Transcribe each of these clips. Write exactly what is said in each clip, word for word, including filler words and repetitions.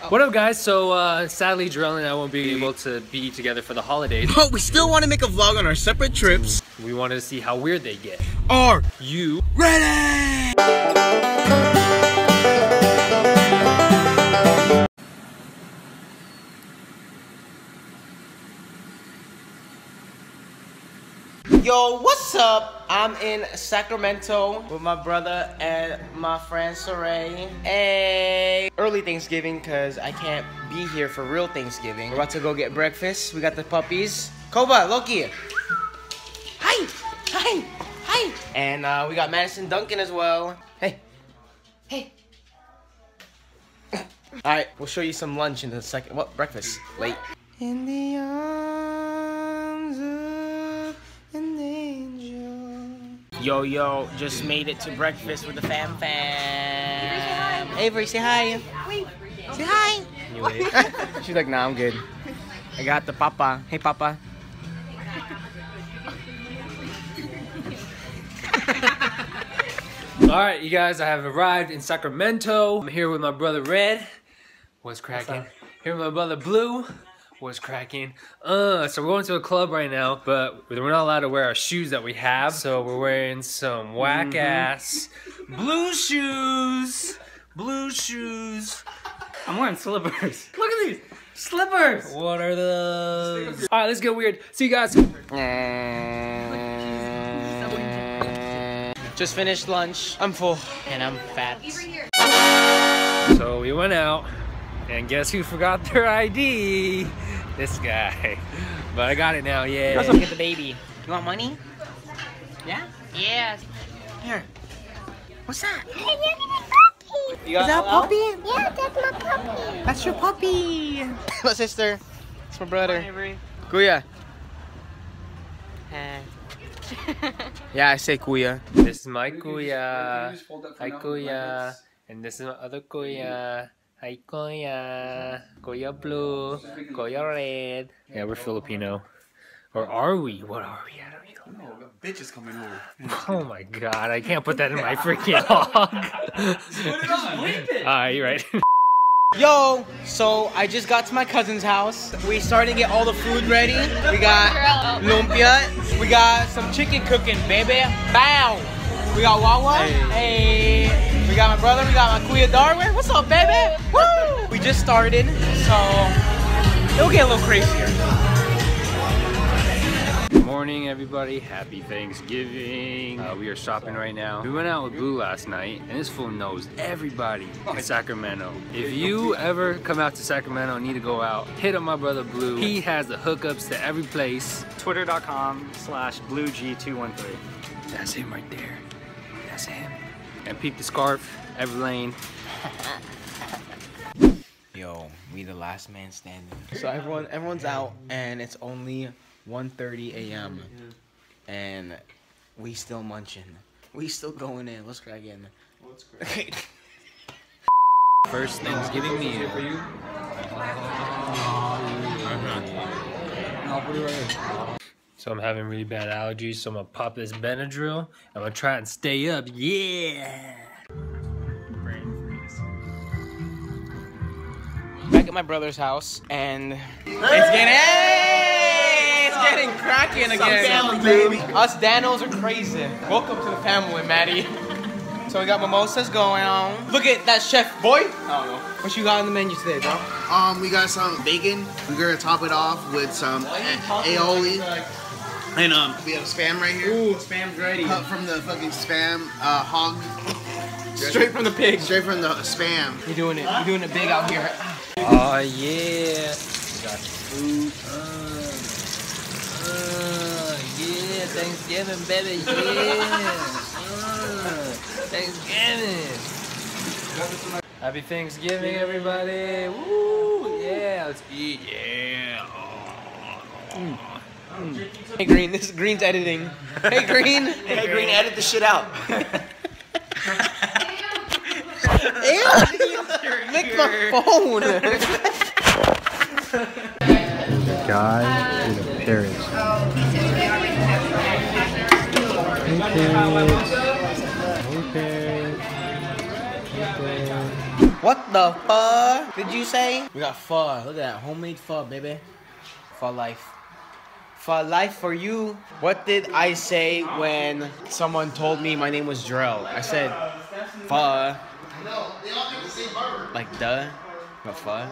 Oh. What up, guys? So, uh, sadly, Jerell and I won't be able to be together for the holidays. But we still want to make a vlog on our separate trips. We wanted to see how weird they get. Are you ready? Yo, what's up? I'm in Sacramento with my brother and my friend Saray. Hey! Early Thanksgiving because I can't be here for real Thanksgiving. We're about to go get breakfast. We got the puppies. Koba, Loki. Hi! Hi! Hi! And uh, we got Madison Duncan as well. Hey! Hey! Alright, we'll show you some lunch in a second. What? Breakfast. Late. In the arms of Yo, yo, just made it to breakfast with the fam fam. Avery, say hi. Wait. Say hi. Wait. She's like, nah, I'm good. I got the papa. Hey, papa. All right, you guys, I have arrived in Sacramento. I'm here with my brother Red. What's cracking? Here with my brother Blue. What's cracking? Uh, so we're going to a club right now, but we're not allowed to wear our shoes that we have. So we're wearing some whack ass mm-hmm. blue shoes. Blue shoes. I'm wearing slippers. Look at these slippers. What are those? All right, let's get weird. See you guys. Just finished lunch. I'm full and I'm fat. So we went out. And guess who forgot their I D? This guy. But I got it now, yeah. Let's look at the baby. You want money? Yeah? Yeah. Here. What's that? Hey, look at my puppy. You Is that a puppy? Yeah, that's my puppy. That's your puppy. My sister. It's my brother. Kuya. Hey. Yeah, I say Kuya. This is my Kuya. Hi, Kuya. And this is my other Kuya. Hi Koya, Koya Blue, Koya Red. Yeah, we're Filipino. Or are we? What are we? I don't know. No, bitch is coming over. Oh my god, I can't put that in my freaking hog. Put it on. Alright, you're right. Yo, so I just got to my cousin's house. We started to get all the food ready. We got lumpia. We got some chicken cooking, baby. Bow. We got Wawa. Hey. hey. We got my brother, we got my Kuya Darwin. What's up, baby? Woo! We just started, so it'll get a little crazier. Good morning, everybody. Happy Thanksgiving. Uh, we are shopping right now. We went out with Blue last night, and this fool knows everybody in Sacramento. If you ever come out to Sacramento and need to go out, hit up my brother Blue. He has the hookups to every place. Twitter.com slash BlueG213. That's him right there. That's him. And peep the scarf, Everlane. Yo, we the last man standing. So everyone, everyone's out, and it's only one thirty A M and we still munching. We still going in. Let's crack in. What's great? First Thanksgiving meal for you. So I'm having really bad allergies, so I'm gonna pop this Benadryl. I'm gonna try and stay up, yeah! Back at my brother's house, and hey! it's getting, hey! It's getting cracking again. Baby. Us Danos are crazy. Welcome to the family, Maddie. So we got mimosas going on. Look at that chef, boy. I don't know. What you got on the menu today, bro? Um, we got some bacon. We're gonna top it off with some aioli. And um, we have spam right here. Ooh, spam's ready. Cut from the fucking spam uh, hog. Straight from the pig. Straight from the spam. You're doing it. You're doing it big out here. Oh, yeah. We got food. Uh, uh, yeah, Thanksgiving, baby. Yeah. Uh, Thanksgiving. Happy Thanksgiving, everybody. Woo! Yeah, let's eat. Yeah. Mm. Hey Green, this is Green's editing. Hey Green! Hey Green, edit the shit out. Ew! Lick my phone! Guy in a parrot. Hey parrot. Hey parrot. What the fuck did you say? We got pho. Look at that. Homemade pho, baby. For life. For life for you. What did I say when someone told me my name was Drell? I said, pho. No, they all do the same burger. Like, duh. But pho.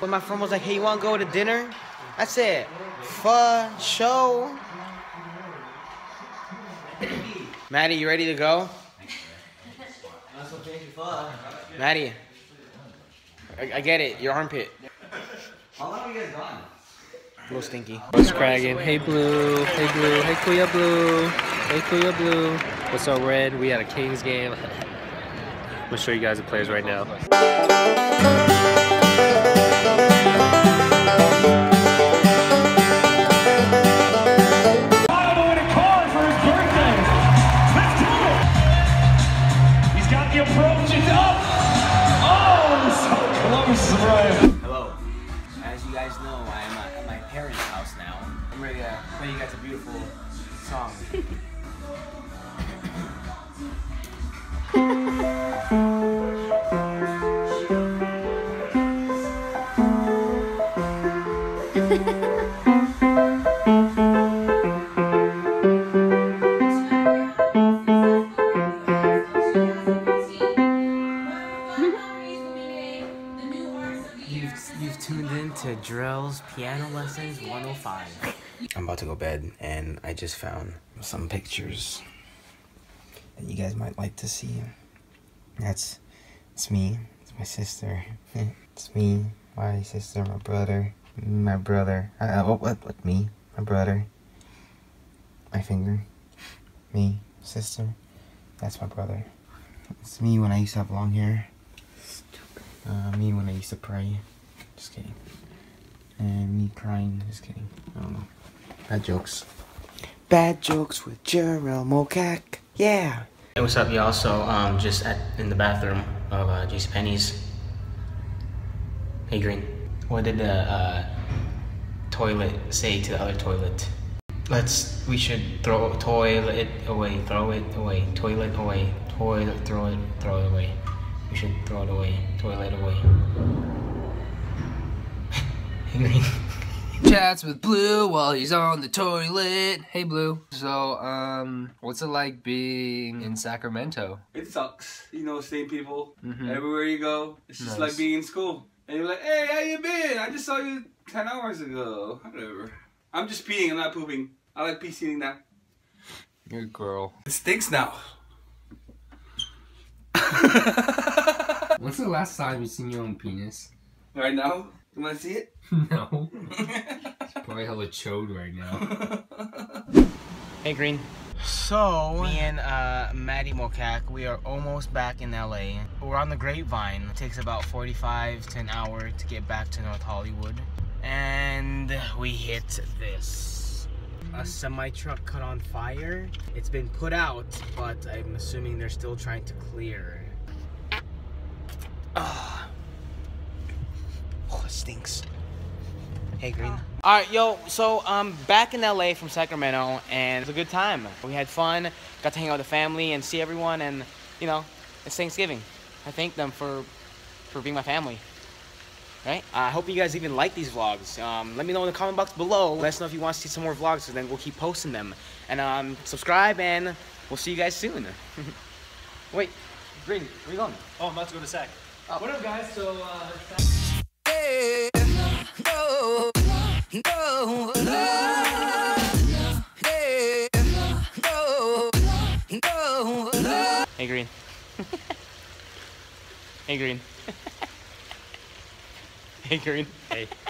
When my friend was like, hey, you want to go to dinner? I said, pho, show. Maddie, you ready to go? Maddie, I, I get it. Your armpit. How long have you guys gone? A little stinky. What's cracking? Hey Blue, hey Blue, hey Kuya Blue, hey Kuya Blue. What's up, Red? We at a Kings game. I'm gonna show you guys the plays right now. Hello. As you guys know, I am at my parents' house now. I'm ready to play you guys a beautiful song. Drell's Piano Lessons one oh five. I'm about to go to bed and I just found some pictures that you guys might like to see. That's, it's me, it's my sister, it's me, my sister, my brother, my brother, uh, what, what, what, me, my brother, my finger, me, sister, that's my brother. It's me when I used to have long hair, uh, me when I used to pray, just kidding. And me crying, just kidding. I don't know. Bad jokes. Bad jokes with Jerell Mocak. Yeah. Hey, what's up, y'all? So, um, just at in the bathroom of uh, JCPenney's. Hey, Green. What did the uh, toilet say to the other toilet? Let's. We should throw toilet away. Throw it away. Toilet away. Toilet. Throw it. Throw it away. We should throw it away. Toilet away. Chats with Blue while he's on the toilet. Hey Blue. So, um, what's it like being in Sacramento? It sucks. You know, same people. Mm-hmm. Everywhere you go. It's just nice. Like being in school. And you're like, hey, how you been? I just saw you ten hours ago. Whatever. I'm just peeing. I'm not pooping. I like pee-seating now. Good girl. It stinks now. When's the last time you seen your own penis? Right now? You wanna see it? No. It's probably hella chode right now. Hey Green. So, me and uh, Maddie Mocak, we are almost back in L A. We're on the Grapevine. It takes about forty-five to an hour to get back to North Hollywood. And we hit this. A semi-truck caught on fire. It's been put out, but I'm assuming they're still trying to clear. Ugh. Oh, it stinks. Hey, Green. Oh. All right, yo, so I'm um, back in L A from Sacramento, and it was a good time. We had fun, got to hang out with the family and see everyone, and, you know, it's Thanksgiving. I thank them for, for being my family, right? I uh, hope you guys even like these vlogs. Um, let me know in the comment box below. Let us know if you want to see some more vlogs, so then we'll keep posting them. And um, subscribe, and we'll see you guys soon. Wait, Green, where are you going? Oh, I'm about to go to Sac. Oh. What up, guys? So, uh, Sac no, no, no, no, no. Hey Green. Hey Green. Hey Green. Hey.